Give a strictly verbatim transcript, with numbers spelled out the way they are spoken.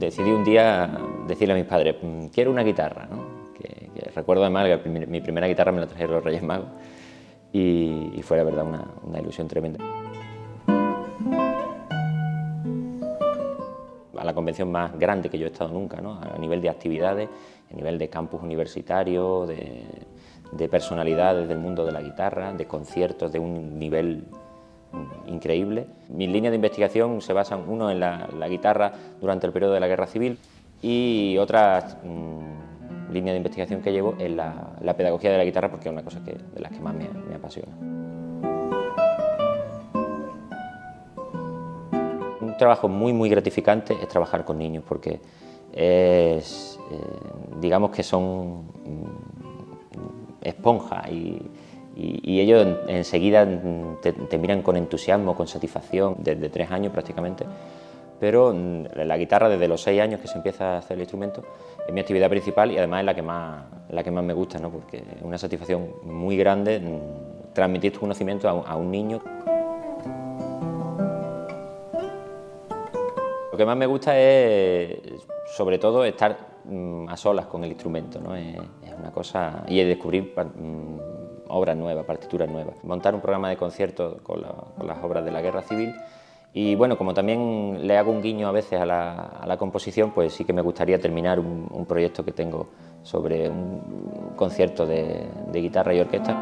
decidí un día decirle a mis padres, quiero una guitarra, ¿no? Que, que recuerdo además que mi, mi primera guitarra me la trajeron los Reyes Magos y, y fue la verdad una, una ilusión tremenda. A la convención más grande que yo he estado nunca, ¿no? A nivel de actividades, a nivel de campus universitario, de, de personalidades del mundo de la guitarra, de conciertos de un nivel increíble. Mis líneas de investigación se basan, uno, en la, la guitarra durante el periodo de la Guerra Civil y otras mmm, líneas de investigación que llevo en la, la pedagogía de la guitarra, porque es una cosa que, de las que más me, me apasiona. Un trabajo muy, muy gratificante es trabajar con niños, porque es, eh, digamos que son mm, esponja y... Y, y ellos enseguida te, te miran con entusiasmo, con satisfacción, desde tres años prácticamente. Pero la guitarra, desde los seis años que se empieza a hacer el instrumento, es mi actividad principal y además es la que más, la que más me gusta, ¿no? Porque es una satisfacción muy grande transmitir tu conocimiento a, a un niño. Lo que más me gusta es, sobre todo, estar a solas con el instrumento, ¿no? Es, es una cosa... y el descubrir obras nuevas, partituras nuevas. Montar un programa de conciertos con, la, con las obras de la Guerra Civil y, bueno, como también le hago un guiño a veces a la, a la composición, pues sí que me gustaría terminar un, un proyecto que tengo sobre un concierto de, de guitarra y orquesta.